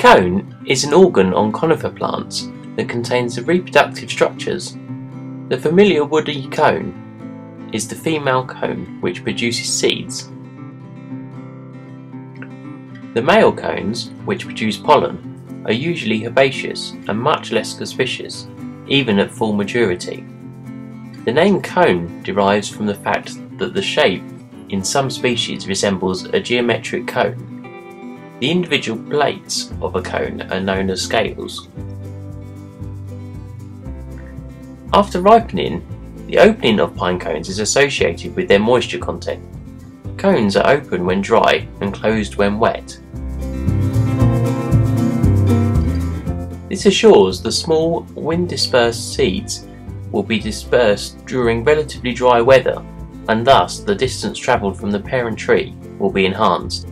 cone is an organ on conifer plants that contains the reproductive structures. The familiar woody cone is the female cone, which produces seeds. The male cones, which produce pollen, are usually herbaceous and much less conspicuous, even at full maturity. The name cone derives from the fact that the shape in some species resembles a geometric cone. The individual plates of a cone are known as scales. After ripening, the opening of pine cones is associated with their moisture content. Cones are open when dry and closed when wet. This assures the small, wind-dispersed seeds will be dispersed during relatively dry weather, and thus the distance travelled from the parent tree will be enhanced.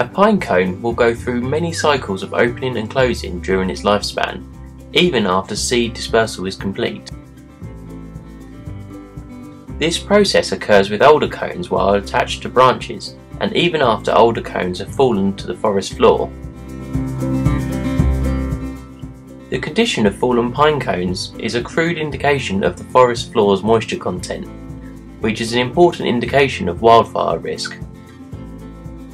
A pine cone will go through many cycles of opening and closing during its lifespan, even after seed dispersal is complete. This process occurs with older cones while attached to branches, and even after older cones have fallen to the forest floor. The condition of fallen pine cones is a crude indication of the forest floor's moisture content, which is an important indication of wildfire risk.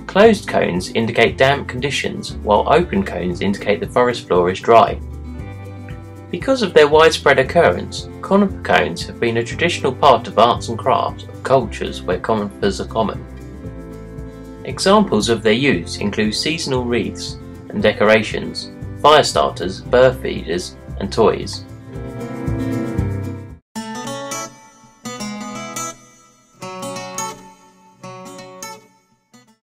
Closed cones indicate damp conditions, while open cones indicate the forest floor is dry. Because of their widespread occurrence, conifer cones have been a traditional part of arts and crafts of cultures where conifers are common. Examples of their use include seasonal wreaths and decorations, fire starters, bird feeders, and toys.